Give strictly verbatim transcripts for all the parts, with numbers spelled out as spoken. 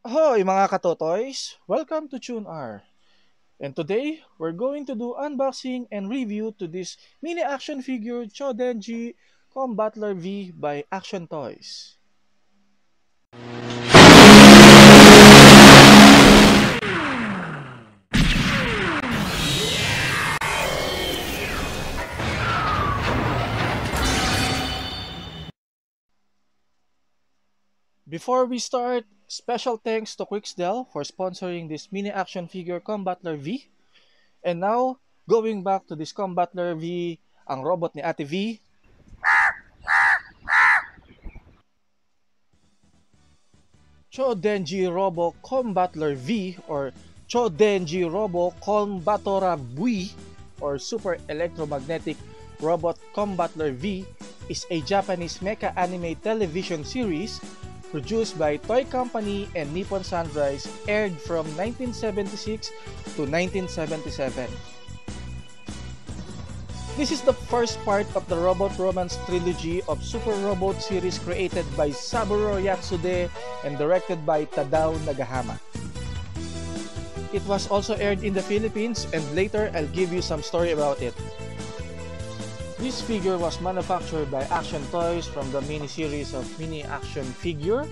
Ahoy mga Kato Toys! Welcome to TuneR! And today, we're going to do unboxing and review to this mini action figure Cho Denji Combattler V by Action Toys. Before we start, special thanks to Krixdel for sponsoring this mini action figure Combattler V. And now, going back to this Combattler V, ang robot ni Ate V. Cho Denji Robo Combattler V or Cho Denji Robo Combatora Bui or Super Electromagnetic Robot Combattler V is a Japanese mecha anime television series produced by Toy Company and Nippon Sunrise, aired from nineteen seventy-six to nineteen seventy-seven. This is the first part of the Robot Romance trilogy of Super Robot series created by Saburo Yatsude and directed by Tadao Nagahama. It was also aired in the Philippines, and later I'll give you some story about it. This figure was manufactured by Action Toys from the mini-series of Mini Action Figure,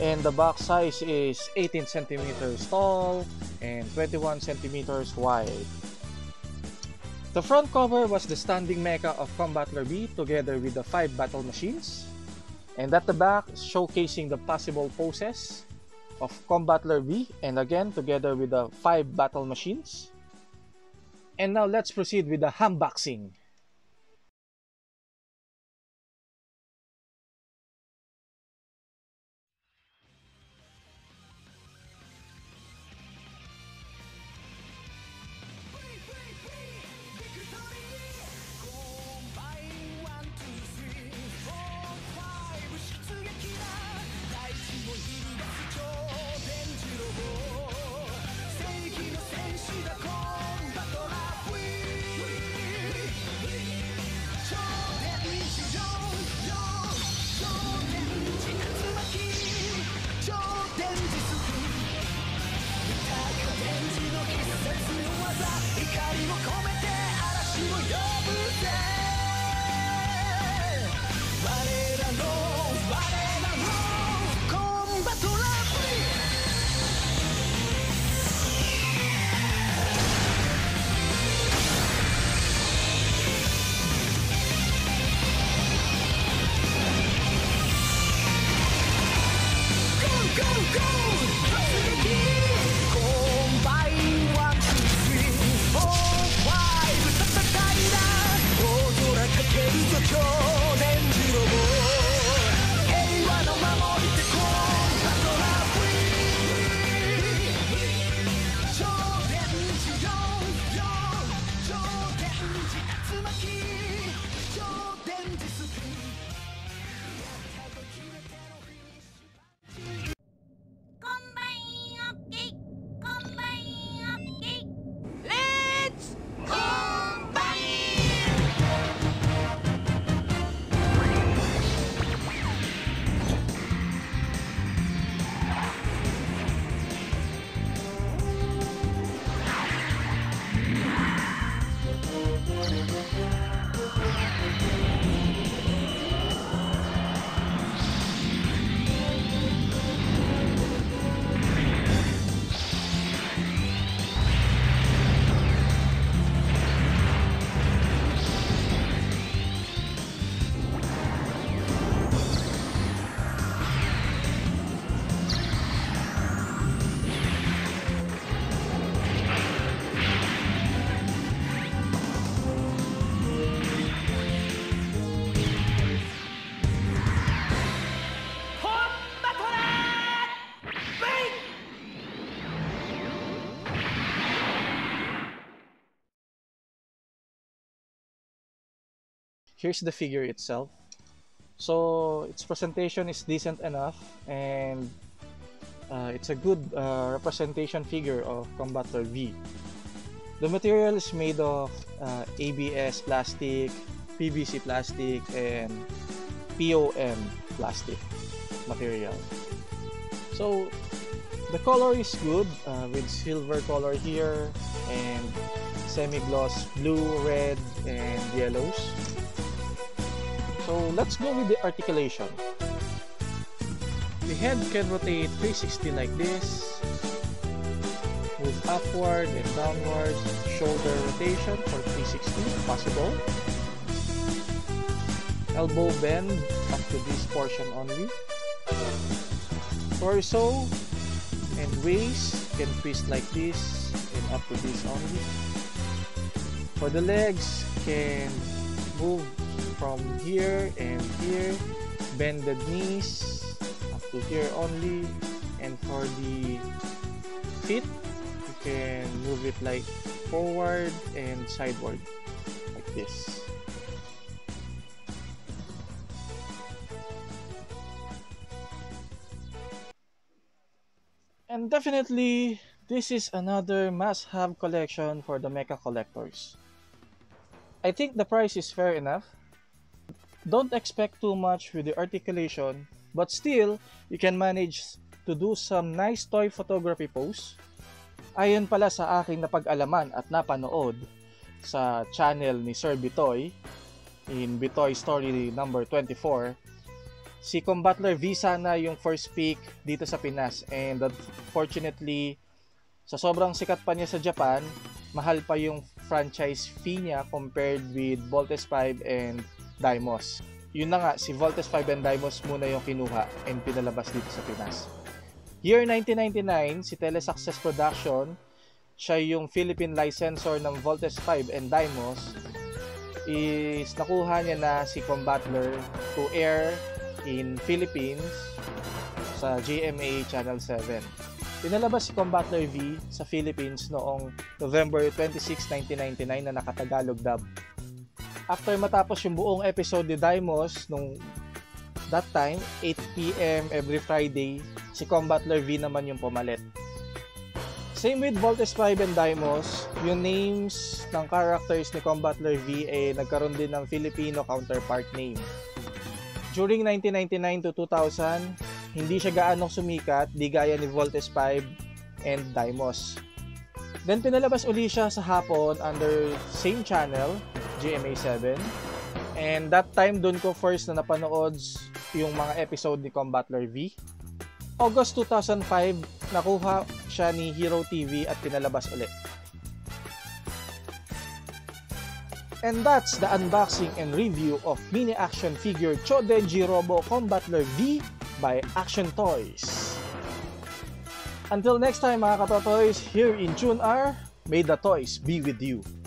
and the box size is eighteen centimeters tall and twenty-one centimeters wide. The front cover was the standing mecha of Combattler V together with the five battle machines, and at the back showcasing the possible poses of Combattler V, and again together with the five battle machines. And now let's proceed with the unboxing. Here's the figure itself. So its presentation is decent enough, and uh, it's a good uh, representation figure of Combattler V. The material is made of uh, A B S plastic, P V C plastic, and P O M plastic material. So The color is good, uh, with silver color here and semi-gloss blue, red, and yellows. So let's go with the articulation. The head can rotate three sixty like this, move upward and downward, shoulder rotation for three sixty if possible, elbow bend up to this portion only, torso and waist can twist like this and up to this only. For the legs, can move from here and here, bend the knees to here only, and for the feet you can move it like forward and sideward like this. And definitely this is another must-have collection for the mecha collectors. I think the price is fair enough. Don't expect too much with the articulation, but still, you can manage to do some nice toy photography pose. Ayon pala sa aking napag-alaman at napanood sa channel ni Sir Bitoy in Bitoy Story number twenty-four, si Combattler V sana yung first pick dito sa Pinas, and unfortunately, sa sobrang sikat pa niya sa Japan, mahal pa yung franchise fee niya compared with Voltes V and Daimos. Yun na nga, si Voltes V and Daimos muna yung kinuha and pinalabas dito sa Pinas. Year nineteen ninety-nine, si Telesuccess Production, siya yung Philippine licensor ng Voltes V and Daimos, is nakuha niya na si Combattler to air in Philippines sa G M A Channel seven. Pinalabas si Combattler V sa Philippines noong November twenty-sixth, nineteen ninety-nine na nakatagalog dub. After matapos yung buong episode ni Daimos, nung that time, eight p m every Friday, si Combattler V naman yung pumalit. Same with Voltes V and Daimos, yung names ng characters ni Combattler V ay eh, nagkaroon din ng Filipino counterpart name. During nineteen ninety-nine to two thousand, hindi siya gaanong sumikat, di gaya ni Voltes V and Daimos. Then pinalabas uli siya sa hapon under same channel, G M A seven, and that time dun ko first na napanood yung mga episode ni Combattler V. August two thousand five, nakuha siya ni Hero T V at pinalabas ulit. And that's the unboxing and review of mini action figure Cho Denji Robo Combattler V by Action Toys. Until next time mga Katatoys, here in June R, may the toys be with you.